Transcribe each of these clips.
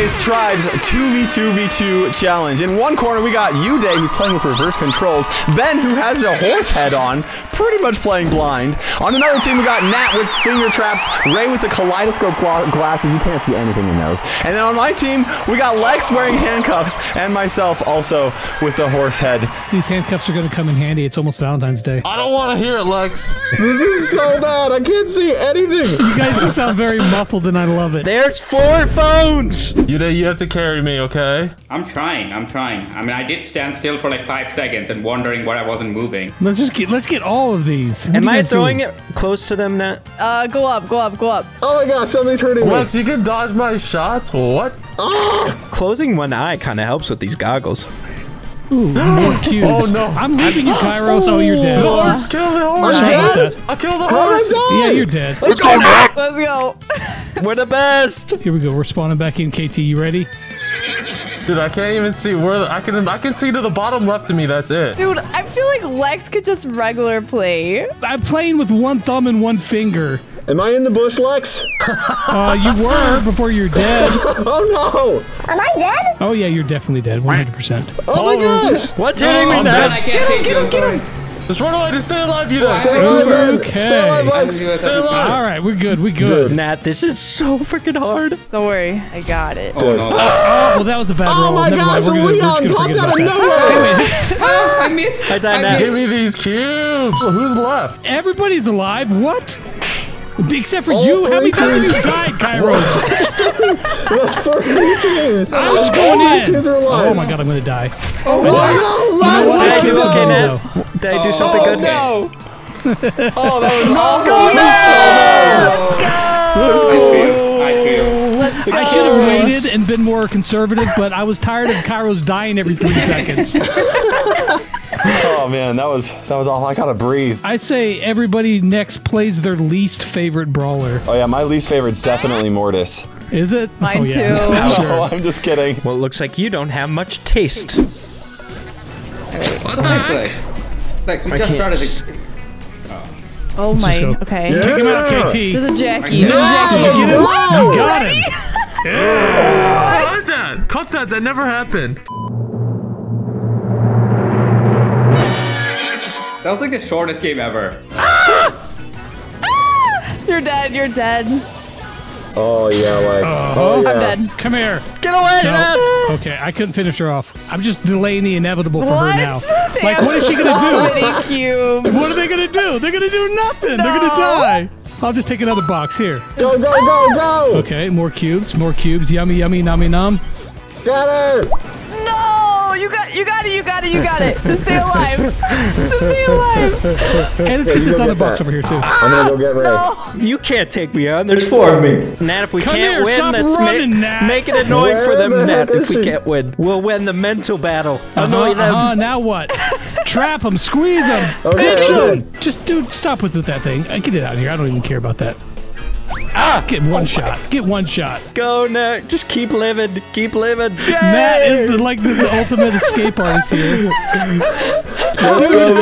today's Tribe's 2v2v2 challenge. In one corner, we got Uday, who's playing with reverse controls. Ben, who has a horse head on, pretty much playing blind. On another team, we got Nat with finger traps, Ray with the kaleidoscope glasses. You can't see anything in those. And then on my team, we got Lex wearing handcuffs, and myself also with the horse head. These handcuffs are going to come in handy. It's almost Valentine's Day. I don't want to hear it, Lex. This is so bad. I can't see anything. You guys just sound very muffled, and I love it. There's 4 phones. Uday, you have to carry me, okay? I'm trying. I mean, I did stand still for like 5 seconds and wondering why I wasn't moving. Let's get all of these. Am I throwing it close to them, Nat? Go up. Oh my gosh, somebody's hurting me. Lex, you can dodge my shots. What? Oh. Closing one eye kind of helps with these goggles. Ooh, more cubes. Oh no! I'm leaving you, Kairos. Oh, you're dead. The horse killed the horse. I'm dead. I killed the horse. Yeah, you're dead. Let's go back. Let's go. We're the best. Here we go. We're spawning back in. KT, you ready? Dude, I can't even see where. I can see to the bottom left of me. That's it. Dude, I feel like Lex could just regular play. I'm playing with one thumb and one finger. Am I in the bush, Lex? You were before you're dead. Oh no! Am I dead? Oh yeah, you're definitely dead. 100%. Oh my gosh! What's hitting me now? Get him! Just run away to stay alive, you know. Stay alive, Lex. All right, we're good. Dude, Nat, this is so freaking hard. Don't worry, I got it. Oh, no. Well, that was a bad roll. Oh my gosh, we got popped out of nowhere. I missed. I died, Nat. Give me these cubes. Who's left? Everybody's alive. What? Except for you, how many times have you died, Kairos? 3 teams. I was going in. Oh my god, I'm gonna die. Oh no! Did I do something good? No. Oh, that was awful. Let's go. I should have waited and been more conservative, but I was tired of Kairos dying every 3 seconds. Oh man, that was awful. I gotta breathe. I say everybody next plays their least favorite brawler. Oh yeah, my least favorite's definitely Mortis. Is it? Mine too. No, sure. I'm just kidding. Well, it looks like you don't have much taste. What the heck? Lex, we just started the... Oh my, okay. Yeah. Kick him out, KT. This is Jackie. Jackie, you got him. Yeah. What? Cut that, that never happened. That was like the shortest game ever. Ah! Ah! You're dead. Oh, yeah, Lex. Oh, yeah. I'm dead. Come here. Get away, no. Okay, I couldn't finish her off. I'm just delaying the inevitable for her now. Like, what is she going to do? Cubes. What are they going to do? They're going to do nothing. No. They're going to die. I'll just take another box here. Go. Okay, more cubes. Yummy, nom. Got her. You got it. Just stay alive. Hey, let's get this other box over here, too. I'm going to go get Ray. No. You can't take me on. There's 4 of me. Nat, if we can't win, let's make it annoying for them, Nat. If we can't win, we'll win the mental battle. Annoy them. Now what? Trap them, squeeze them, pinch them. Just, dude, stop with that thing. Get it out of here. I don't even care about that. Get one shot. Go, Nat. Just keep living. Yay! Nat is the ultimate escape artist here. She's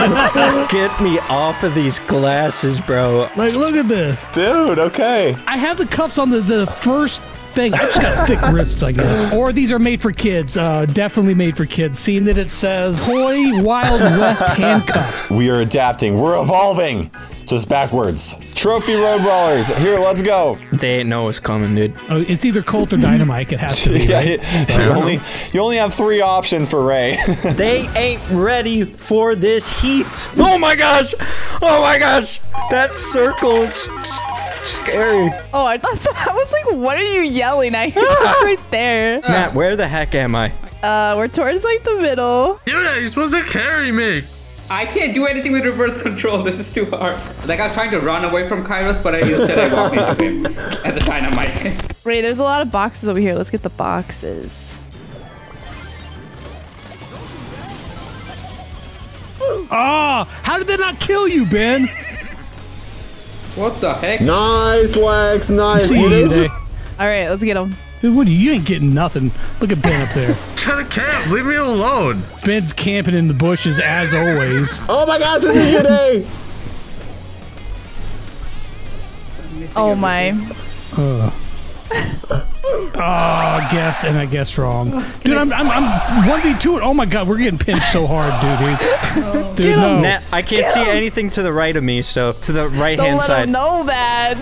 not. Get me off of these glasses, bro. Like, look at this. Dude, okay. I have the cuffs on the first thing. I just got thick wrists, I guess. Or these are made for kids. Definitely made for kids. Seeing that it says Toy Wild West handcuffs. We are adapting. We're evolving. Just backwards. Trophy Road Brawlers. Here, let's go. They ain't know what's coming, dude. Oh, it's either Colt or Dynamite. It has to be. Right? You only have 3 options for Ray. They ain't ready for this heat. Oh my gosh. That circle is scary. Oh, I was like, what are you yelling? I hear stuff right there. Matt, where the heck am I? We're towards like the middle. Dude, you're supposed to carry me. I can't do anything with reverse control. This is too hard. Like, I was trying to run away from Kairos, but I said I walked into him as a Dynamite. Ray, there's a lot of boxes over here. Let's get the boxes. Oh, how did they not kill you, Ben? What the heck? Nice, Lex. Nice. All right, let's get him. Dude, what are you? You ain't getting nothing. Look at Ben up there. Trying to camp. Leave me alone. Ben's camping in the bushes as always. Oh my gosh, this is your day. Oh my. Oh, guess and I guess wrong, dude. I'm 1v2. Oh my god, we're getting pinched so hard, dude. Dude, no. Nat, I can't see anything to the right of me, so to the right hand side. No, that.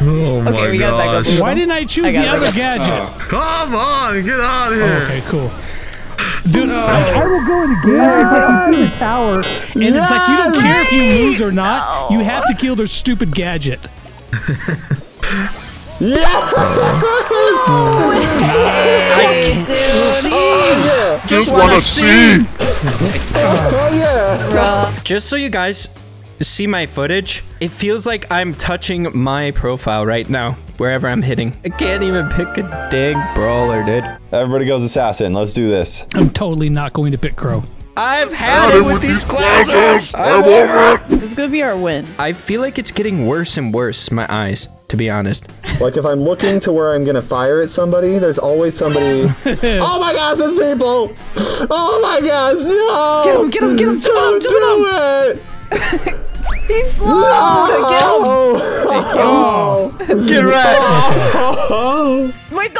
Oh my gosh. Why didn't I choose the other gadget? Oh, come on, get out of here. Okay, cool. Dude, I will go in a game if I can see the tower. And it's like you don't care if you lose or not. You have to kill their stupid gadget. Yes! Oh, yeah. Just wanna see! Oh, yeah. Just so you guys see my footage, it feels like I'm touching my profile right now, wherever I'm hitting. I can't even pick a dang brawler, dude. Everybody goes assassin, let's do this. I'm totally not going to pick Crow. I've had it with these classes! I'm over it! This is gonna be our win. I feel like it's getting worse and worse, my eyes. To be honest. Like if I'm looking to where I'm gonna fire at somebody, there's always somebody. Oh my gosh, there's people! Oh my gosh, no! Get him, get him, get him! Don't do it! He's slow! No! Get him! Oh. Oh. Get wrecked! Oh. Wait,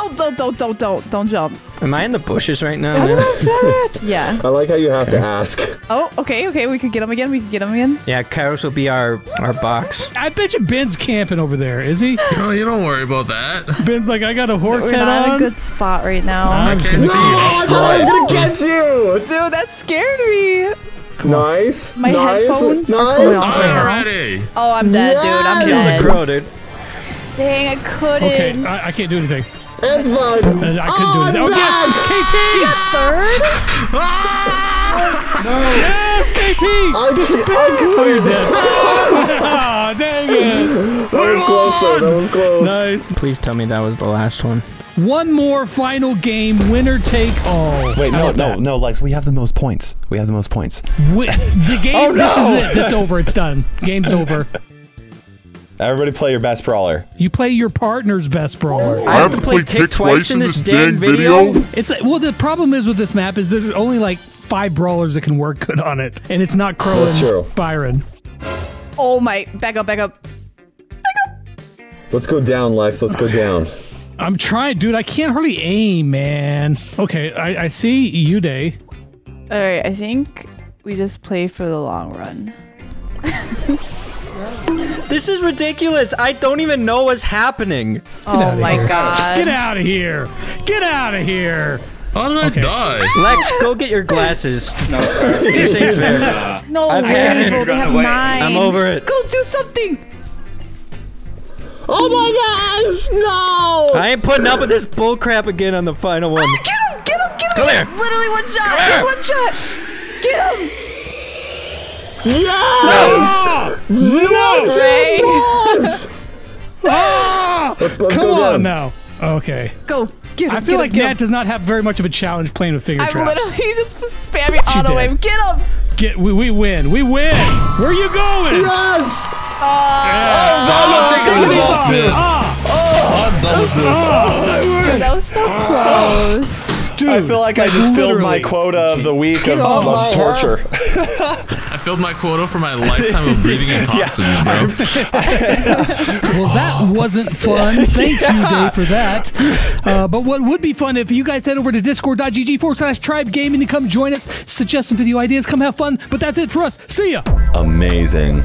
don't jump. Am I in the bushes right now? I'm not sure it. Yeah. I like how you have to ask. Oh, okay, okay. We could get him again. We could get him again. Yeah, Kairos will be our box. I bet you Ben's camping over there, is he? No, you don't worry about that. Ben's like, I got a horse head on. We're not in a good spot right now. I can't see you. No, I thought I was going to get you. Dude, that scared me. Nice. My headphones are going off already. Oh, I'm dead, dude. I'm dead. Kill the Crow, dude. Dang, I couldn't. Okay, I can't do anything. It's fun. I couldn't do anything. Oh, yes, KT! You got third? No. Yes, KT! Oh, you're dead. Oh, dang it. That was close, though. That was close. Nice. Please tell me that was the last one. One more final game, winner take all. Wait, no, Lex, we have the most points. We have the most points. The game, oh, no. This is it. It's over. It's done. Game's over. Everybody play your best brawler. You play your partner's best brawler. I have to play Tick twice in this dang video. It's like, well, the problem is with this map is there's only like 5 brawlers that can work good on it, and it's not Crow and Byron. Oh my! Back up! Back up! Back up! Let's go down, Lex. Let's go down. I'm trying, dude. I can't hardly aim, man. Okay, I see you, Day. All right, I think we just play for the long run. This is ridiculous. I don't even know what's happening. Oh my god. Get out of here. Get out of here. How did I die? Lex, go get your glasses. No, this ain't fair. No, I've had it. They have 9. I'm over it. Go do something. Oh my gosh, no! I ain't putting up with this bullcrap again on the final one. Ah, get him, get him, get him! Come here. Literally one shot, one shot! Get him! Yes! No! No! Ah! Let's come on now. Okay. Go, get him, I feel like Nat does not have very much of a challenge playing with finger traps. I'm literally just spamming auto-aim. Get him! We win, we win! Where are you going? Yes! That was so close. Dude, I feel like I just filled my quota of the week of torture. I filled my quota for my lifetime of breathing in toxins, bro. Well, that wasn't fun. Thanks, you, Dave, for that. But what would be fun if you guys head over to discord.gg/tribe gaming to come join us, suggest some video ideas, come have fun. But that's it for us. See ya. Amazing.